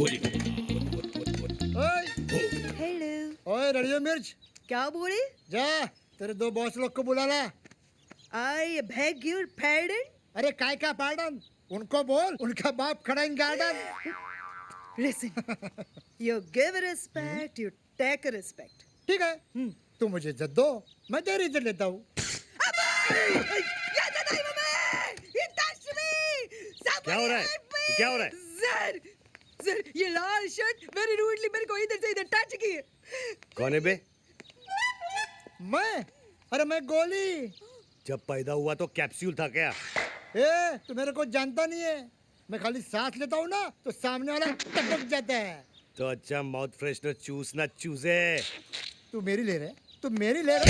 गोली ओए रड़ियो मिर्च क्या बोले? जा तेरे दो बॉस लोग को बुला ला। I beg your pardon. अरे काय का पार्डन? उनको बोल उनका बाप खड़ा in garden. Listen, you give respect you take respect. ठीक है तू मुझे इज्जत दो मैं तेरी इज्जत लेता हूँ। क्या हो रहा है? क्या हो रहा है? सर, सर, ये लाल शर्ट वेरी रूडली मेरे को इधर से इधर टच की। कौन है बे? मैं? अरे मैं गोली। जब पैदा हुआ तो कैप्सूल था क्या? ए, तू मेरे को जानता नहीं है। मैं खाली सांस लेता हूँ ना तो सामने वाला टपक जाता है। तो अच्छा माउथ फ्रेशनर चूस ना चूसे। तू मेरी ले रहे? तू मेरी ले रहे?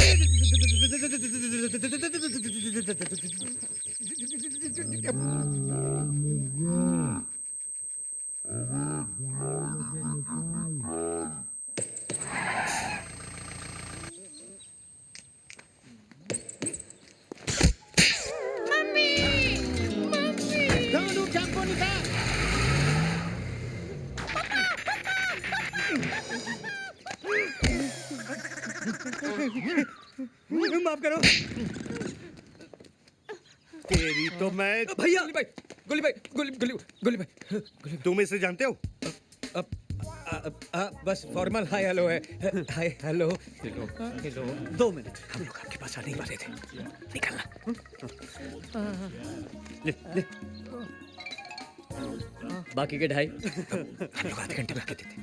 माफ करो तेरी तो मैं भैया गोली भाई गोली गोली गोली भाई तुम इसे जानते हो? बस फॉर्मल हाय हेलो है। हाय हेलो हेलो 2 मिनट हम लोग आपके पास आने वाले थे। निकलना ले ले बाकी के 2.5 हम लोग आधे घंटे में आके देते।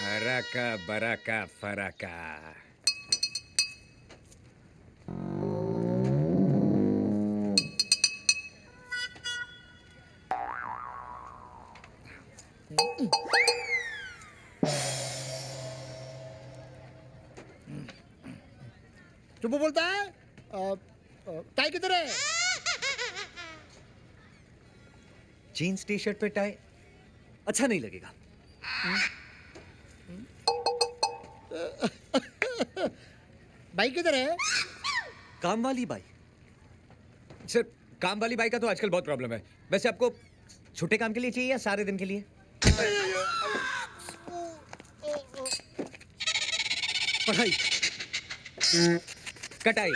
बराका बराका फराका चुप बोलता है। टाई किधर है? जीन्स टी शर्ट पे टाई अच्छा नहीं लगेगा। बाई किधर है? काम वाली बाई। सर काम वाली बाई का तो आजकल बहुत प्रॉब्लम है। वैसे आपको छोटे काम के लिए चाहिए या सारे दिन के लिए? पढ़ाई कटाई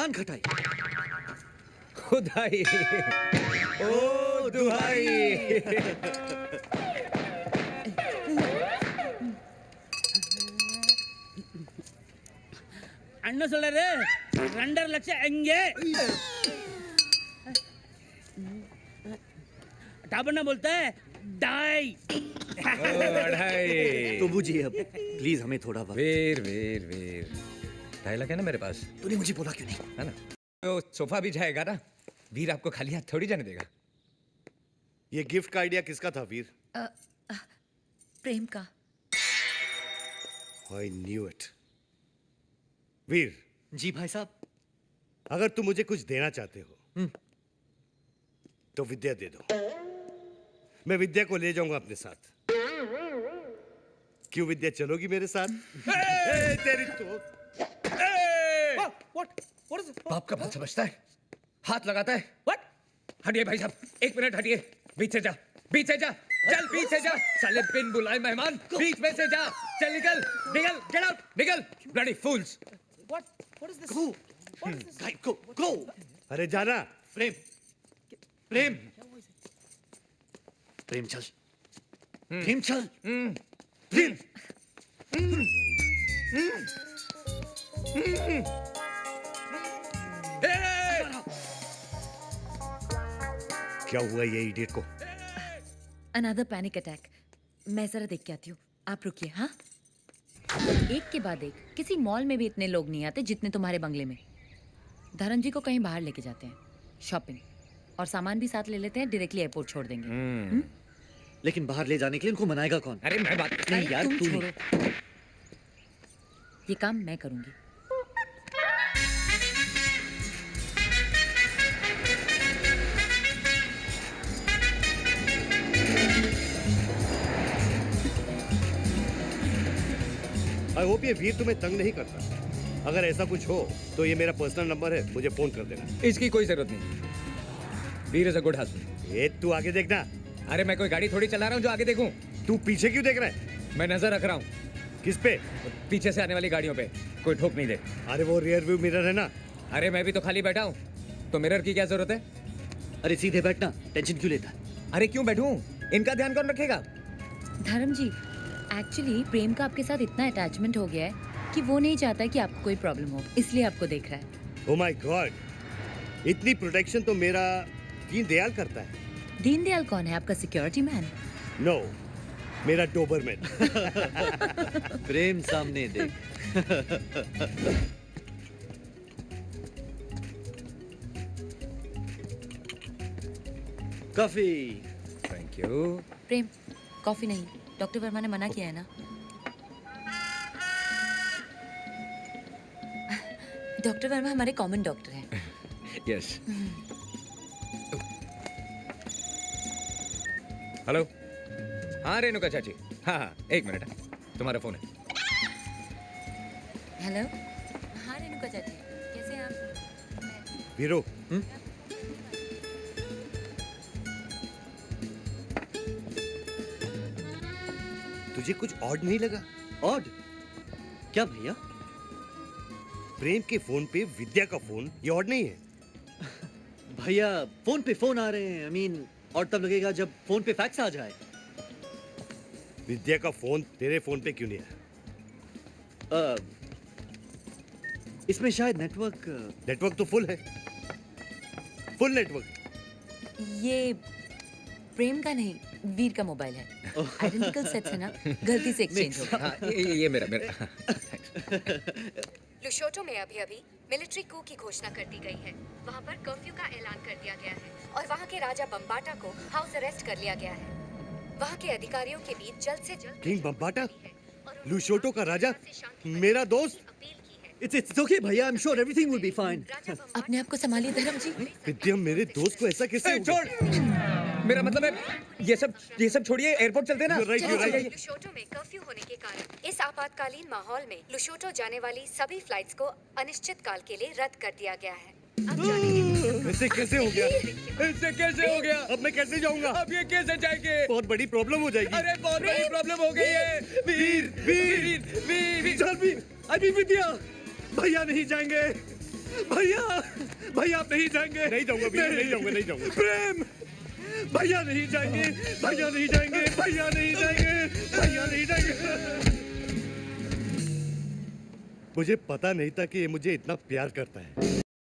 नान खटाई खुदाई ओ दुहाई। टाबना बोलता है डाई। तो बुझिए अब प्लीज हमें थोड़ा वक्त। वेर वेर वेर ढाई लाख है ना मेरे पास। तूने मुझे बोला क्यों नहीं? है ना तो सोफा भी जाएगा ना। वीर आपको खाली हाथ थोड़ी जाने देगा। ये गिफ्ट का आइडिया किसका था वीर? प्रेम का। I knew it. Veer ji भाई साहब अगर तुम मुझे कुछ देना चाहते हो तो विद्या दे दो। मैं विद्या को ले जाऊंगा अपने साथ। क्यों विद्या चलोगी मेरे साथ? ए, तेरी तो बाप का बात समझता है हाथ लगाता है। हटिए भाई साहब 1 मिनट हटिए। बीच से जा चल बीच से जा। साले बिन बुलाए मेहमान बीच में से जा। चल निकल निकल गेट आउट निकल ब्लडी फूल्स। Go. अरे जाना प्रेम प्रेम प्रेम चल प्रेम चल प्रेम क्या हुआ ये इडियट को? Another panic attack. मैं जरा देख के आती हूँ आप रुकिए। हाँ एक के बाद एक किसी मॉल में भी इतने लोग नहीं आते जितने तुम्हारे बंगले में। धरन जी को कहीं बाहर लेके जाते हैं शॉपिंग और सामान भी साथ ले लेते हैं। डायरेक्टली एयरपोर्ट छोड़ देंगे। लेकिन बाहर ले जाने के लिए उनको मनाएगा कौन? अरे मैं बात नहीं यार तुम छोड़ो ये काम मैं करूंगी। आई होप ये वीर तुम्हें तंग नहीं करता। अगर ऐसा कुछ हो तो ये मेरा पर्सनल नंबर है, मुझे फोन कर देना। इसकी कोई जरूरत नहीं, Veer is a good husband. ये तू आगे देखना। अरे मैं कोई गाड़ी थोड़ी चला रहा हूँ जो आगे देखूँ। तू पीछे क्यों देख रहा है? मैं नजर रख रहा हूँ। किस पे? पीछे से आने वाली गाड़ियों पे, कोई ठोक नहीं दे। अरे वो रियर व्यू मिरर है ना। अरे मैं भी तो खाली बैठा हूँ, तो मिरर की क्या जरूरत है? अरे सीधे बैठना, टेंशन क्यों लेता? अरे क्यों बैठूं, इनका ध्यान कौन रखेगा? धर्म जी, एक्चुअली प्रेम का आपके साथ इतना अटैचमेंट हो गया है कि वो नहीं चाहता कि आपको कोई प्रॉब्लम हो, इसलिए आपको देख रहा है। ओह माय गॉड, इतनी प्रोटेक्शन तो मेरा दीनदयाल करता है। दीनदयाल कौन है, आपका सिक्योरिटी मैन? नो, मेरा डोबरमैन। प्रेम सामने देख। Coffee. Thank you. Prem, coffee नहीं, डॉक्टर वर्मा ने मना किया है ना। डॉक्टर वर्मा हमारे कॉमन डॉक्टर हैं। यस। हेलो। हाँ रेणुका चाची। हाँ हाँ एक मिनट, तुम्हारा फोन है। हेलो। हाँ रेणुका चाची, कैसे हैं आप? वीरू तुझे कुछ ऑड नहीं लगा? ऑड क्या भैया? प्रेम के फोन पे विद्या का फोन, ये ऑड नहीं है? भैया फोन पे फोन आ रहे हैं, आई मीन ऑड तब लगेगा जब फोन पे फैक्स आ जाए। विद्या का फोन तेरे फोन पे क्यों नहीं आया? इसमें शायद नेटवर्क तो फुल है, फुल नेटवर्क। ये प्रेम का नहीं, वीर का मोबाइल है। आइडेंटिकल सेट है ना, गलती से एक्सचेंज हो गया। ये मेरा। लुशोटो में अभी अभी मिलिट्री कू की घोषणा कर दी गई है। वहाँ पर कर्फ्यू का ऐलान कर दिया गया है और वहाँ के राजा बम्बाटा को हाउस अरेस्ट कर लिया गया है। वहाँ के अधिकारियों के बीच जल्द से जल्द किंग बम्बाटा, लुशोटो का राजा, मेरा दोस्त। It's okay भैया, I'm sure everything will be fine. अपने आप को संभालिए धर्म जी। विद्या मेरे दोस्त को ऐसा कैसे? मेरा मतलब है ये सब छोड़िए, एयरपोर्ट चलते ना। लुशोटो में कर्फ्यू होने के कारण इस आपातकालीन माहौल में लुशोटो जाने वाली सभी फ्लाइट्स को अनिश्चित काल के लिए रद्द कर दिया गया है। ऐसे कैसे हो गया? ऐसे कैसे हो गया? अब मैं कैसे जाऊंगा? अब ये कैसे जाएंगे? बहुत बड़ी प्रॉब्लम हो जाएगी। अरे बहुत बड़ी प्रॉब्लम हो गई है। वीर वीर वीर वीर अभी विद्या भैया नहीं जाएंगे। भैया भैया आप नहीं जाएंगे। नहीं जाऊंगा, नहीं जाऊंगा, नहीं जाऊंगा। प्रेम भैया नहीं जाएंगे, भैया नहीं जाएंगे, भैया नहीं जाएंगे, भैया नहीं जाएंगे। मुझे पता नहीं था कि ये मुझे इतना प्यार करता है।